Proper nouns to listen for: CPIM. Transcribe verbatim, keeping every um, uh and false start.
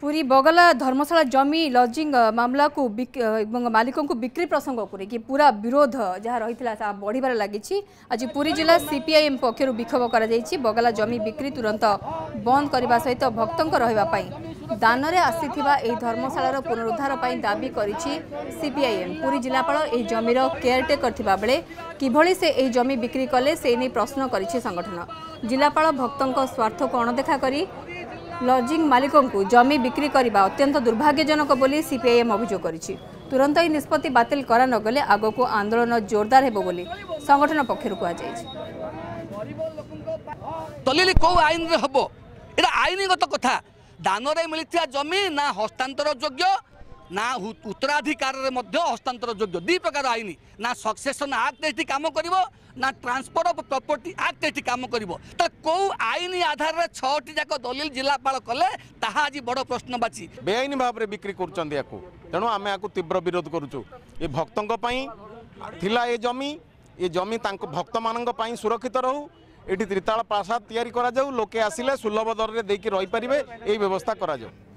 पूरी बगला धर्मशाला जमी लजिंग मामला को मालिकों को बिक्री प्रसंग को लेकिन पूरा विरोध जहाँ रही बढ़ लगी। आज पूरी जिला सीपीआईएम पक्षर विक्षोभ कर बगला जमी बिक्री तुरंत बंद करने सहित भक्तों रही दान में आसी धर्मशाला पुनरुद्धार दाबी कर सीपीआईएम। पूरी जिलापाल यह जमीर केयरटेकर बेले किभली से यह जमी बिक्री कले से नहीं प्रश्न कर संगठन। जिलापाल भक्तों स्वार्थ को अणदेखा कर लजिंग मालिकों को जमी बिक्री करने अत्यंत दुर्भाग्यजनक बोली सीपीआईएम अभियोग करिछि। तुरंत ही निष्पत्ति बातिल करा न गले आगो को आंदोलन जोरदार हेबो बोली संगठन पक्षरु कहा जायछि। दलील को आईन रे हबो एटा आईनगत कथा दान रे मिलथिया जमी ना हस्तांतर योग्य ना उत्तराधिकार रे मध्य हस्तांतर योग्य दि प्रकार आईन ना सक्सेशन एक्ट एठी काम करबो ना ट्रांसफर ऑफ प्रॉपर्टी एक्ट एटी काम करिवो त को आईनी आधार रे छटी जाक दलील जिलापाल कले ताहा आज बड़ प्रश्न बाची बेआईनी भाव रे बिक्री करचंदी याकू तेनो आमे याकू तीव्र विरोध करूचू। ए भक्तंक पई थिला ए जमी ए जमी तांको भक्त मानंक पई सुरक्षित रहू एटी त्रिताल प्रासाद तयारी करा जाऊ लोके आसिले सुलभ दर रे देकी रहि परिबे ए व्यवस्था करा जाऊ।